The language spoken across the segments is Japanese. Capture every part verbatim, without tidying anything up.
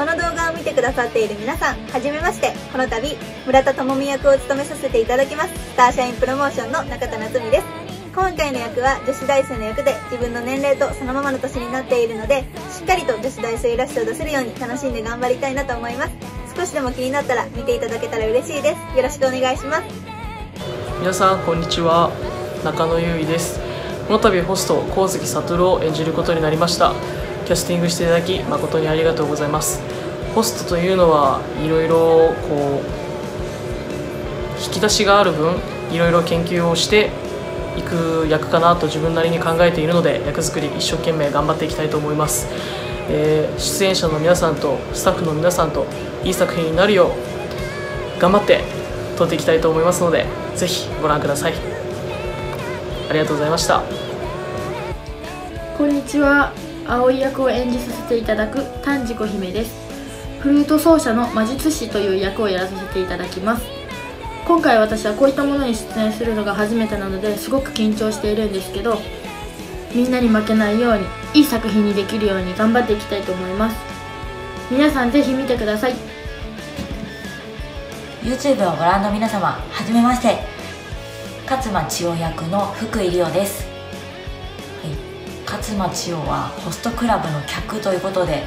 この動画を見てくださっている皆さん、はじめまして。この度村田智美役を務めさせていただきます、スターシャインプロモーションの中田夏実です。今回の役は女子大生の役で、自分の年齢とそのままの年になっているので、しっかりと女子大生らしさを出せるように楽しんで頑張りたいなと思います。少しでも気になったら見ていただけたら嬉しいです。よろしくお願いします。皆さんこんにちは、中野優衣です。この度ホスト上月悟を演じることになりました。キャスティングしていただき誠にありがとうございます。ホストというのはいろいろこう引き出しがある分、いろいろ研究をしていく役かなと自分なりに考えているので、役作り一生懸命頑張っていきたいと思います。えー、出演者の皆さんとスタッフの皆さんといい作品になるよう頑張って撮っていきたいと思いますので、ぜひご覧ください。ありがとうございました。こんにちは、葵役を演じさせていただく丹治子姫です。フルート奏者の魔術師という役をやらさせていただきます。今回私はこういったものに出演するのが初めてなので、すごく緊張しているんですけど、みんなに負けないようにいい作品にできるように頑張っていきたいと思います。皆さんぜひ見てください。 YouTube をご覧の皆様、はじめまして。勝間千代役の福井理央です。はい、勝間千代はホストクラブの客ということで、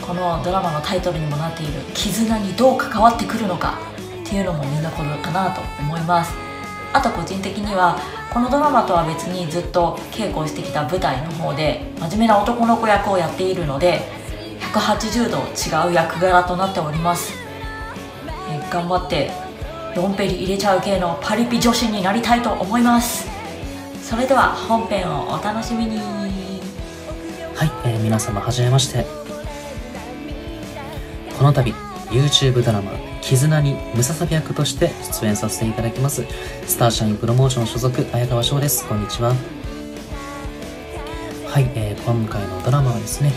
このドラマのタイトルにもなっている絆にどう関わってくるのかっていうのもみんなこれかなと思います。あと個人的にはこのドラマとは別にずっと稽古をしてきた舞台の方で真面目な男の子役をやっているので、ひゃくはちじゅうど違う役柄となっております。え頑張ってドンペリ入れちゃう系のパリピ女子になりたいと思います。それでは本編をお楽しみに。はい、えー、皆様はじめまして。この度 YouTube ドラマ「絆」にムササビ役として出演させていただきます、スターシャインプロモーション所属綾川翔です。こんにちは。はい、えー、今回のドラマはですね、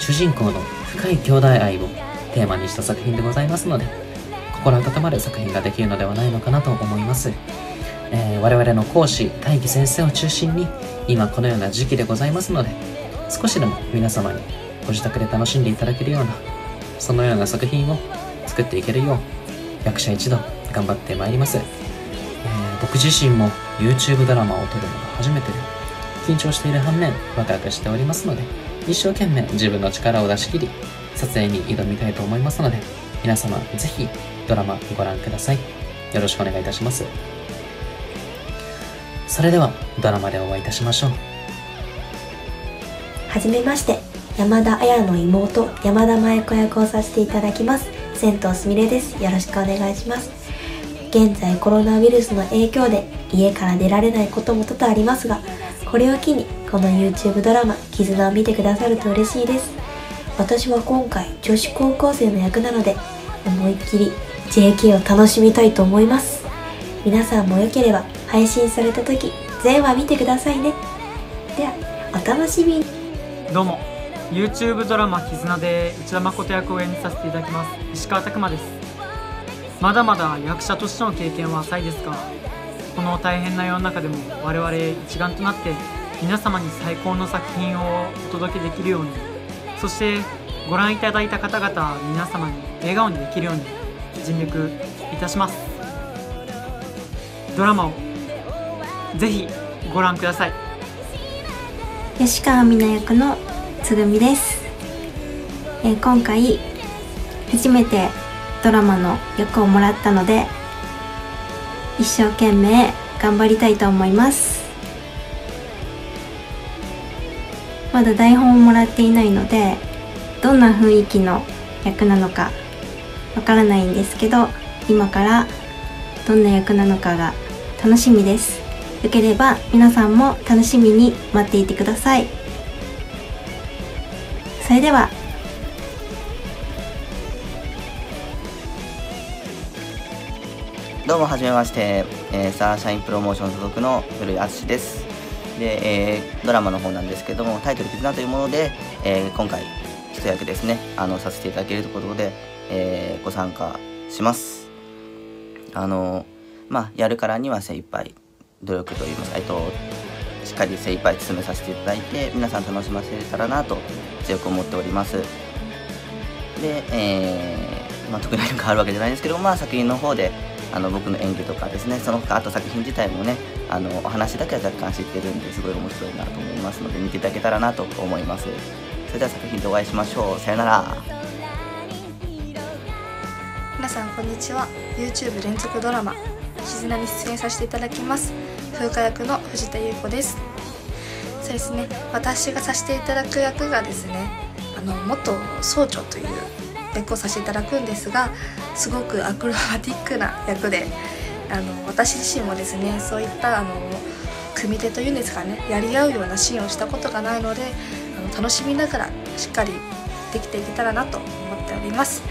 主人公の深い兄弟愛をテーマにした作品でございますので、心温まる作品ができるのではないのかなと思います。えー、我々の講師大輝先生を中心に今このような時期でございますので、少しでも皆様にご自宅で楽しんでいただけるような、そのような作品を作っていけるよう役者一同頑張ってまいります。えー、僕自身も YouTube ドラマを撮るのが初めてで緊張している反面ワクワクしておりますので、一生懸命自分の力を出し切り撮影に挑みたいと思いますので、皆様ぜひドラマご覧ください。よろしくお願いいたします。それではドラマでお会いいたしましょう。はじめまして、山田彩の妹山田真由子役をさせていただきます、仙藤すみれです。よろしくお願いします。現在コロナウイルスの影響で家から出られないことも多々ありますが、これを機にこの YouTube ドラマ「絆」を見てくださると嬉しいです。私は今回女子高校生の役なので、思いっきり ジェーケー を楽しみたいと思います。皆さんも良ければ配信された時全話見てくださいね。ではお楽しみに。どうも YouTube ドラマ「絆」で内田誠役を演じさせていただきます石川拓磨です。まだまだ役者としての経験は浅いですが、この大変な世の中でも我々一丸となって皆様に最高の作品をお届けできるように、そしてご覧いただいた方々皆様に笑顔にできるように尽力いたします。ドラマをぜひご覧ください。吉川美奈役のつぐみです。えー、今回初めてドラマの役をもらったので、一生懸命頑張りたいと思います。まだ台本をもらっていないので、どんな雰囲気の役なのかわからないんですけど、今からどんな役なのかが楽しみです。よければ皆さんも楽しみに待っていてください。それでは。どうもはじめまして、えー、スターシャインプロモーション所属の古井敦です。でえー、ドラマの方なんですけども、タイトル「絆」というもので、えー、今回一役ですね、あのさせていただけるということで、えー、ご参加します。あのまあやるからには精一杯努力といいますか、えっと、しっかり精一杯進めさせていただいて、皆さん楽しませたらなと強く思っております。で、えーまあ、特に何かあるわけじゃないんですけど、まあ、作品の方であの僕の演技とかですね、その他あと作品自体もね、あのお話だけは若干知ってるんで、すごい面白いなと思いますので見ていただけたらなと思います。それでは作品でお会いしましょう。さよなら。皆さんこんにちは。 YouTube 連続ドラマ「絆」に出演させていただきます。風花役の藤田優子です。そうですね、私がさせていただく役がですね、あの元総長という役をさせていただくんですが、すごくアクロバティックな役で、あの私自身もですね、そういったあの組手というんですかね、やり合うようなシーンをしたことがないので、あの楽しみながらしっかりできていけたらなと思っております。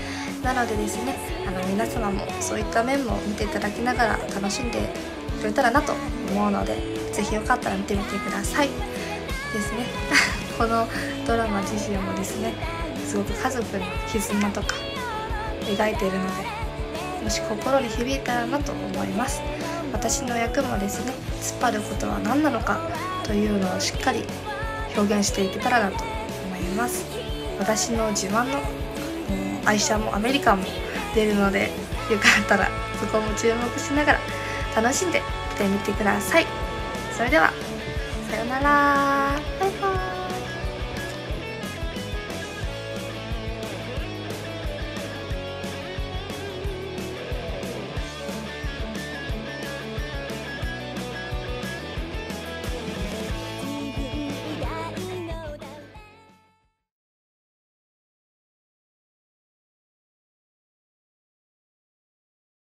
なのでですね、あの皆様もそういった面も見ていただきながら楽しんでくれたらなと思うので、是非よかったら見てみてくださいですねこのドラマ自身もですね、すごく家族の絆とか描いているので、もし心に響いたらなと思います。私の役もですね、突っ張ることは何なのかというのをしっかり表現していけたらなと思います。私の自慢の愛車もアメリカンも出るので、よかったらそこも注目しながら楽しんで見てみてください。それではさようなら。